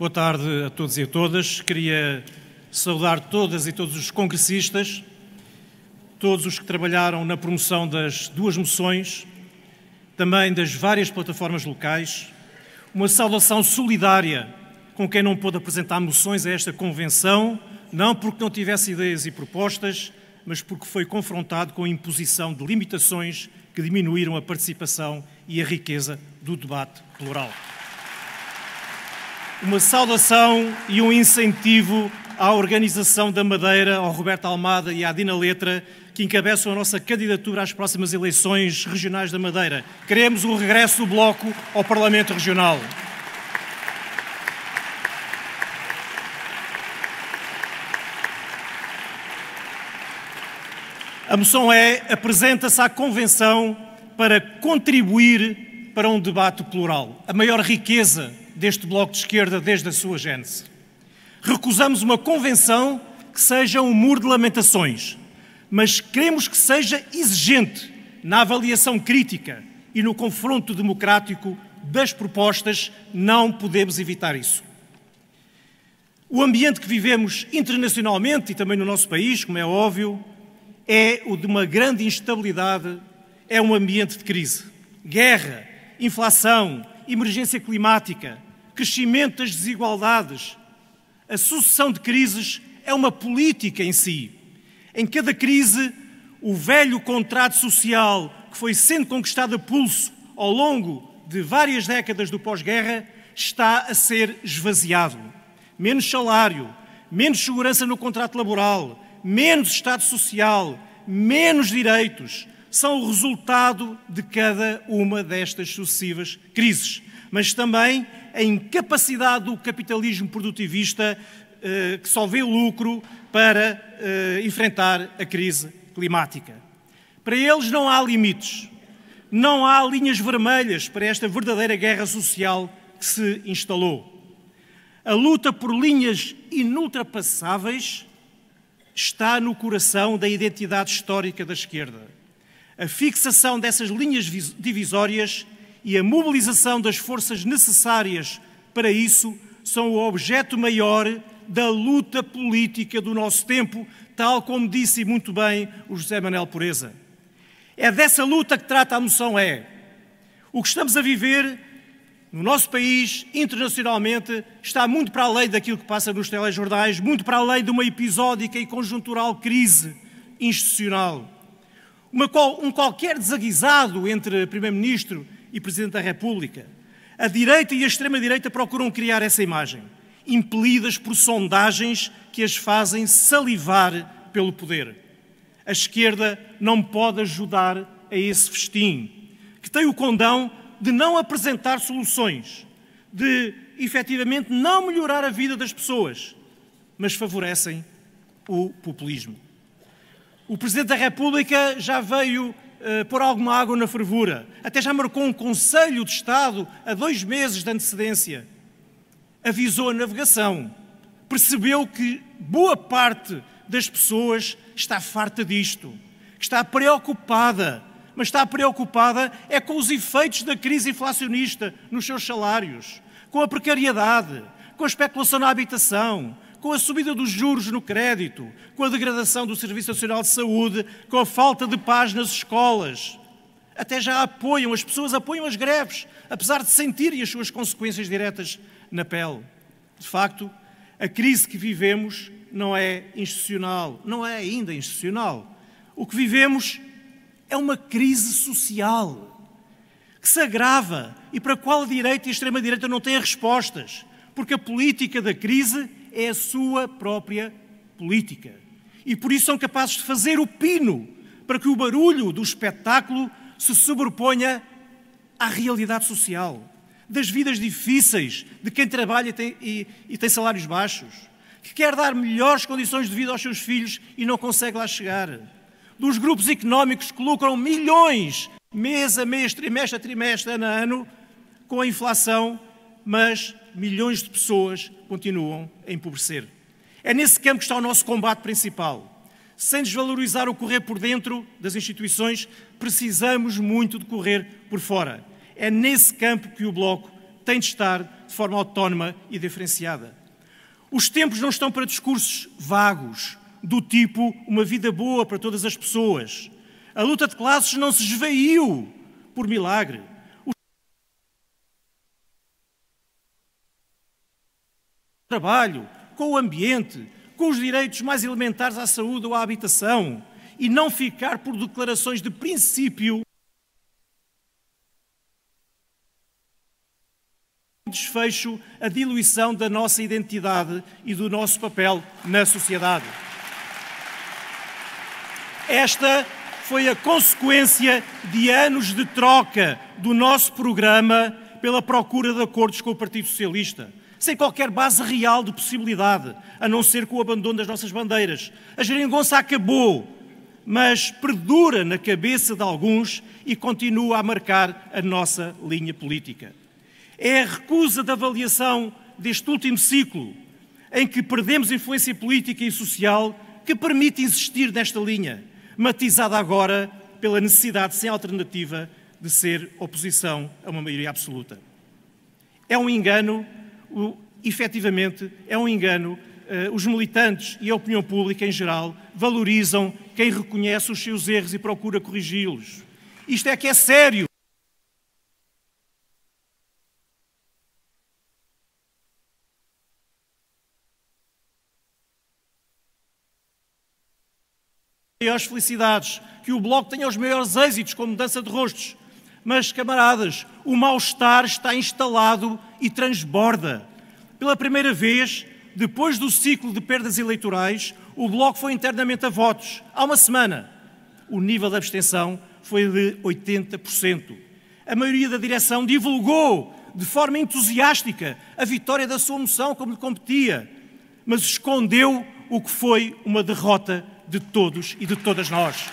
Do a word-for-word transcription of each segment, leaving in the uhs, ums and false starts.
Boa tarde a todos e a todas. Queria saudar todas e todos os congressistas, todos os que trabalharam na promoção das duas moções, também das várias plataformas locais. Uma saudação solidária com quem não pôde apresentar moções a esta convenção, não porque não tivesse ideias e propostas, mas porque foi confrontado com a imposição de limitações que diminuíram a participação e a riqueza do debate plural. Uma saudação e um incentivo à organização da Madeira, ao Roberto Almada e à Dina Letra, que encabeçam a nossa candidatura às próximas eleições regionais da Madeira. Queremos o regresso do Bloco ao Parlamento Regional. A moção E apresenta-se à Convenção para contribuir para um debate plural, a maior riqueza deste Bloco de Esquerda desde a sua gênese. Recusamos uma convenção que seja um muro de lamentações, mas queremos que seja exigente na avaliação crítica e no confronto democrático das propostas. Não podemos evitar isso. O ambiente que vivemos internacionalmente e também no nosso país, como é óbvio, é o de uma grande instabilidade, é um ambiente de crise. Guerra, inflação, emergência climática, crescimento das desigualdades. A sucessão de crises é uma política em si. Em cada crise, o velho contrato social que foi sendo conquistado a pulso ao longo de várias décadas do pós-guerra está a ser esvaziado. Menos salário, menos segurança no contrato laboral, menos Estado social, menos direitos são o resultado de cada uma destas sucessivas crises, mas também a incapacidade do capitalismo produtivista eh, que só vê o lucro para eh, enfrentar a crise climática. Para eles não há limites, não há linhas vermelhas para esta verdadeira guerra social que se instalou. A luta por linhas inultrapassáveis está no coração da identidade histórica da esquerda. A fixação dessas linhas divisórias e a mobilização das forças necessárias para isso são o objeto maior da luta política do nosso tempo, tal como disse muito bem o José Manuel Pureza. É dessa luta que trata a moção E. O que estamos a viver no nosso país, internacionalmente, está muito para além daquilo que passa nos telejornais, muito para além de uma episódica e conjuntural crise institucional. Uma qual, um qualquer desaguisado entre Primeiro-Ministro e Presidente da República. A direita e a extrema-direita procuram criar essa imagem, impelidas por sondagens que as fazem salivar pelo poder. A esquerda não pode ajudar a esse festim, que tem o condão de não apresentar soluções, de efetivamente não melhorar a vida das pessoas, mas favorecem o populismo. O Presidente da República já veio Uh, pôr alguma água na fervura. Até já marcou um Conselho de Estado a dois meses de antecedência. Avisou a navegação. Percebeu que boa parte das pessoas está farta disto. Está preocupada. Mas está preocupada é com os efeitos da crise inflacionista nos seus salários, com a precariedade, com a especulação na habitação, com a subida dos juros no crédito, com a degradação do Serviço Nacional de Saúde, com a falta de paz nas escolas. Até já apoiam, as pessoas apoiam as greves, apesar de sentirem as suas consequências diretas na pele. De facto, a crise que vivemos não é institucional, não é ainda institucional. O que vivemos é uma crise social que se agrava e para a qual a direita e a extrema-direita não têm respostas, porque a política da crise é a sua própria política. E por isso são capazes de fazer o pino para que o barulho do espetáculo se sobreponha à realidade social, das vidas difíceis de quem trabalha e tem, e, e tem salários baixos, que quer dar melhores condições de vida aos seus filhos e não consegue lá chegar, dos grupos económicos que lucram milhões mês a mês, trimestre a trimestre, ano a ano, com a inflação, mas milhões de pessoas continuam a empobrecer. É nesse campo que está o nosso combate principal. Sem desvalorizar o correr por dentro das instituições, precisamos muito de correr por fora. É nesse campo que o Bloco tem de estar de forma autónoma e diferenciada. Os tempos não estão para discursos vagos, do tipo uma vida boa para todas as pessoas. A luta de classes não se esvaiu por milagre. O trabalho, com o ambiente, com os direitos mais elementares à saúde ou à habitação, e não ficar por declarações de princípio desfecho a diluição da nossa identidade e do nosso papel na sociedade. Esta foi a consequência de anos de troca do nosso programa pela procura de acordos com o Partido Socialista, sem qualquer base real de possibilidade, a não ser com o abandono das nossas bandeiras. A geringonça acabou, mas perdura na cabeça de alguns e continua a marcar a nossa linha política. É a recusa da avaliação deste último ciclo, em que perdemos influência política e social, que permite insistir nesta linha, matizada agora pela necessidade sem alternativa de ser oposição a uma maioria absoluta. É um engano, efetivamente, é um engano. Os militantes e a opinião pública em geral valorizam quem reconhece os seus erros e procura corrigi-los. Isto é que é sério. Maiores felicidades, que o Bloco tenha os maiores êxitos com mudança de rostos. Mas, camaradas, o mal-estar está instalado e transborda. Pela primeira vez, depois do ciclo de perdas eleitorais, o Bloco foi internamente a votos. Há uma semana, o nível de abstenção foi de oitenta por cento. A maioria da direção divulgou de forma entusiástica a vitória da sua moção, como lhe competia, mas escondeu o que foi uma derrota de todos e de todas nós.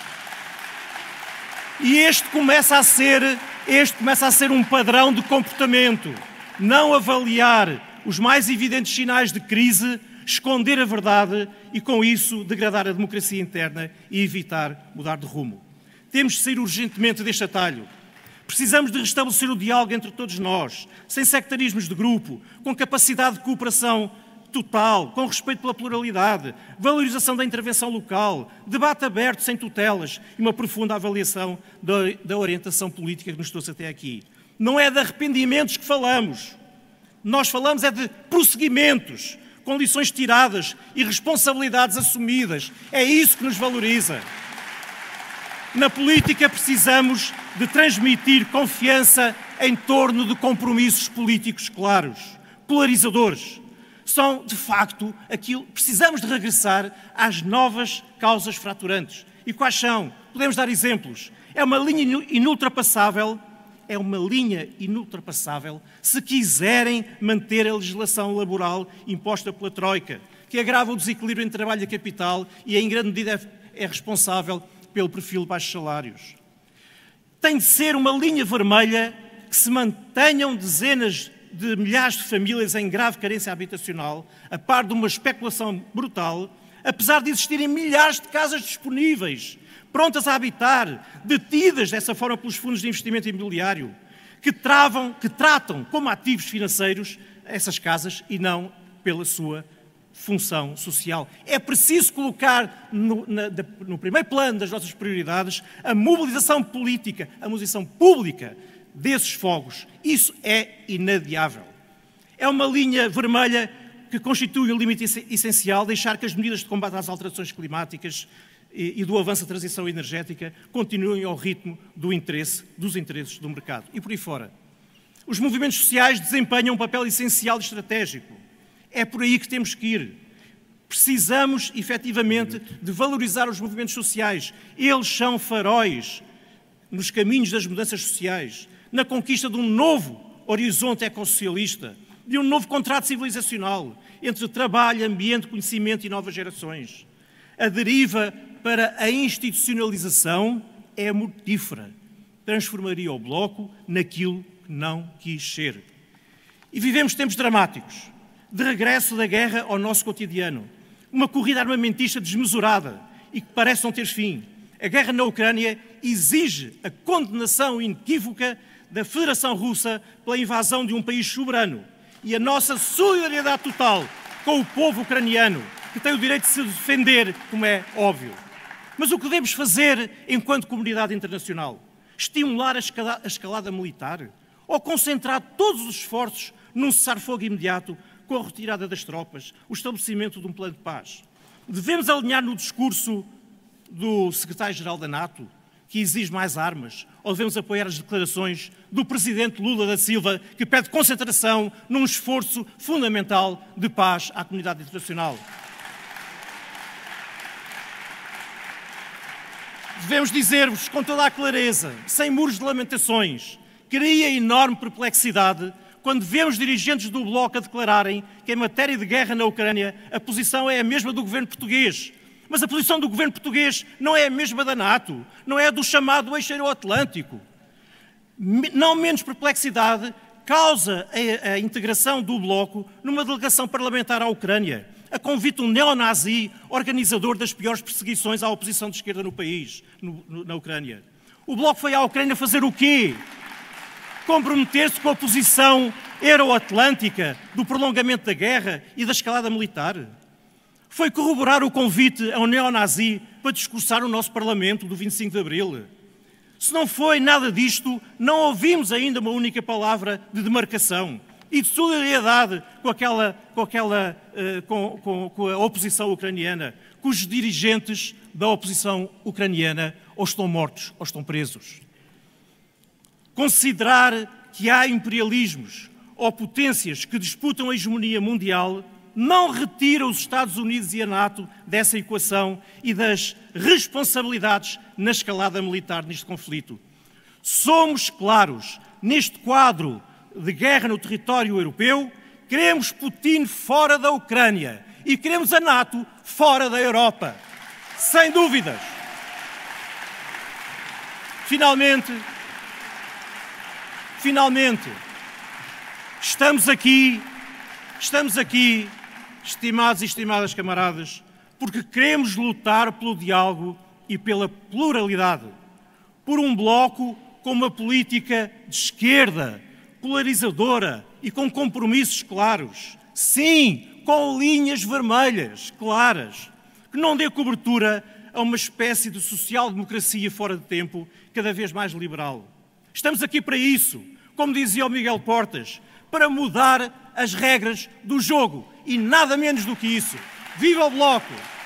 E este começa a ser, este começa a ser um padrão de comportamento. Não avaliar os mais evidentes sinais de crise, esconder a verdade e, com isso, degradar a democracia interna e evitar mudar de rumo. Temos de sair urgentemente deste atalho. Precisamos de restabelecer o diálogo entre todos nós, sem sectarismos de grupo, com capacidade de cooperação total, com respeito pela pluralidade, valorização da intervenção local, debate aberto sem tutelas e uma profunda avaliação da, da orientação política que nos trouxe até aqui. Não é de arrependimentos que falamos. Nós falamos é de prosseguimentos, com lições tiradas e responsabilidades assumidas. É isso que nos valoriza. Na política precisamos de transmitir confiança em torno de compromissos políticos claros, polarizadores. São, de facto, aquilo... Precisamos de regressar às novas causas fraturantes. E quais são? Podemos dar exemplos. É uma linha inultrapassável, é uma linha inultrapassável se quiserem manter a legislação laboral imposta pela Troika, que agrava o desequilíbrio entre trabalho e capital e, em grande medida, é responsável pelo perfil de baixos salários. Tem de ser uma linha vermelha que se mantenham dezenas de milhares de famílias em grave carência habitacional, a par de uma especulação brutal, apesar de existirem milhares de casas disponíveis, prontas a habitar, detidas dessa forma pelos fundos de investimento imobiliário, que, travam, que tratam como ativos financeiros essas casas e não pela sua função social. É preciso colocar no, na, no primeiro plano das nossas prioridades a mobilização política, a mobilização pública, desses fogos. Isso é inadiável. É uma linha vermelha que constitui um limite essencial deixar que as medidas de combate às alterações climáticas e do avanço da transição energética continuem ao ritmo do interesse, dos interesses do mercado. E por aí fora. Os movimentos sociais desempenham um papel essencial e estratégico. É por aí que temos que ir. Precisamos, efetivamente, de valorizar os movimentos sociais. Eles são faróis nos caminhos das mudanças sociais, na conquista de um novo horizonte ecossocialista, de um novo contrato civilizacional entre trabalho, ambiente, conhecimento e novas gerações. A deriva para a institucionalização é mortífera. Transformaria o Bloco naquilo que não quis ser. E vivemos tempos dramáticos, de regresso da guerra ao nosso cotidiano, uma corrida armamentista desmesurada e que parece não ter fim. A guerra na Ucrânia exige a condenação inequívoca da Federação Russa pela invasão de um país soberano e a nossa solidariedade total com o povo ucraniano, que tem o direito de se defender, como é óbvio. Mas o que devemos fazer enquanto comunidade internacional? Estimular a escalada, a escalada militar? Ou concentrar todos os esforços num cessar-fogo imediato, com a retirada das tropas, o estabelecimento de um plano de paz? Devemos alinhar no discurso do secretário-geral da NATO, que exige mais armas, ou devemos apoiar as declarações do presidente Lula da Silva, que pede concentração num esforço fundamental de paz à comunidade internacional? Devemos dizer-vos com toda a clareza, sem muros de lamentações, cria enorme perplexidade quando vemos dirigentes do Bloco a declararem que em matéria de guerra na Ucrânia a posição é a mesma do governo português. Mas a posição do governo português não é a mesma da NATO, não é a do chamado eixo atlântico. Não menos perplexidade causa a, a integração do Bloco numa delegação parlamentar à Ucrânia, a convite um neonazi organizador das piores perseguições à oposição de esquerda no país, no, no, na Ucrânia. O Bloco foi à Ucrânia fazer o quê? Comprometer-se com a posição euroatlântica do prolongamento da guerra e da escalada militar? Foi corroborar o convite a um neonazi para discursar no nosso Parlamento do vinte e cinco de Abril? Se não foi nada disto, não ouvimos ainda uma única palavra de demarcação e de solidariedade com, aquela, com, aquela, com, com, com a oposição ucraniana, cujos dirigentes da oposição ucraniana ou estão mortos ou estão presos. Considerar que há imperialismos ou potências que disputam a hegemonia mundial não retira os Estados Unidos e a NATO dessa equação e das responsabilidades na escalada militar neste conflito. Somos claros, neste quadro de guerra no território europeu, queremos Putin fora da Ucrânia e queremos a NATO fora da Europa, sem dúvidas. Finalmente... Finalmente, estamos aqui, estamos aqui, estimados e estimadas camaradas, porque queremos lutar pelo diálogo e pela pluralidade, por um bloco com uma política de esquerda, polarizadora e com compromissos claros, sim, com linhas vermelhas claras, que não dê cobertura a uma espécie de social-democracia fora de tempo, cada vez mais liberal. Estamos aqui para isso, como dizia o Miguel Portas, para mudar as regras do jogo e nada menos do que isso. Viva o Bloco!